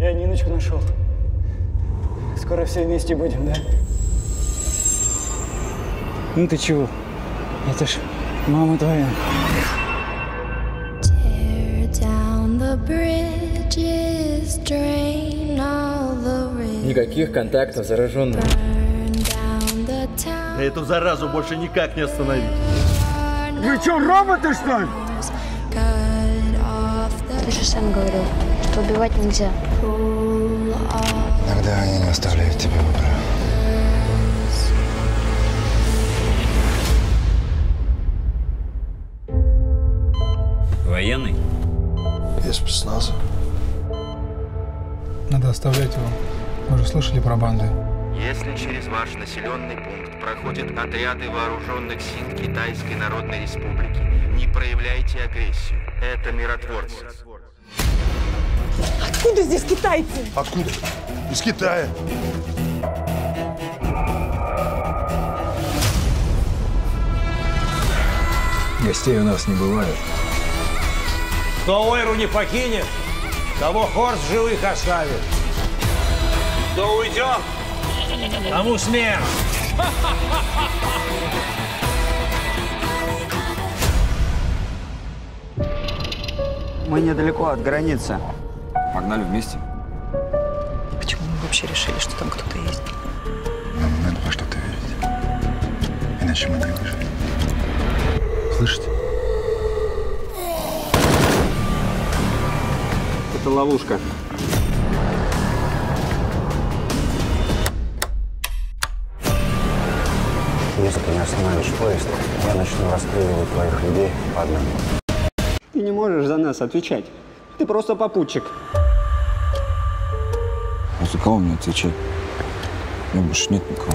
Я Ниночку нашел. Скоро все вместе будем, да? Ну ты чего? Это ж мама твоя. Никаких контактов зараженных. Эту заразу больше никак не остановить. Вы что, роботы, что ли? Ты же сам говорил, что убивать нельзя. Иногда они не оставляют тебе выбора. Военный? Без спецназа. Надо оставлять его. Вы же слышали про банды? Если через ваш населенный пункт проходят отряды вооруженных сил Китайской Народной Республики, не проявляйте агрессию. Это миротворцы. Откуда здесь китайцы? Откуда? Из Китая. Гостей у нас не бывает. Кто Ойру не покинет, того Хорс живых оставит. Кто уйдет, тому смерть. Мы недалеко от границы. Погнали вместе. Почему мы вообще решили, что там кто-то есть? Нам надо во что-то верить. Иначе мы не выживем. Слышите? Это ловушка. Если ты не остановишь поезд, я начну расстреливать твоих людей по одному. Ты не можешь за нас отвечать. Ты просто попутчик. А за кого мне отвечать? У меня больше нет никого.